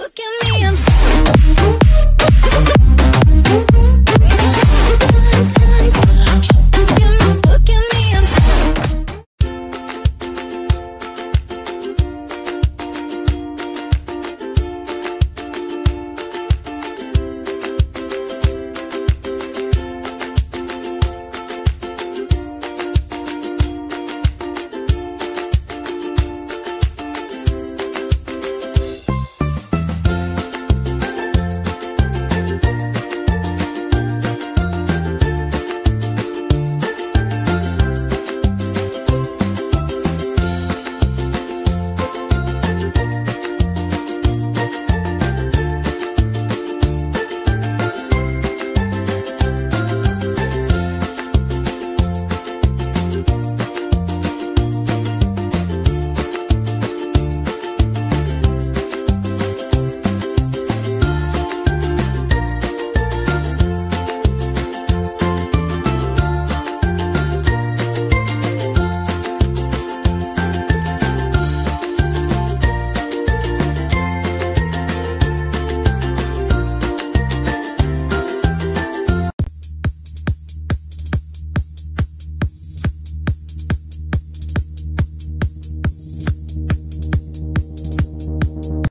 Look at me.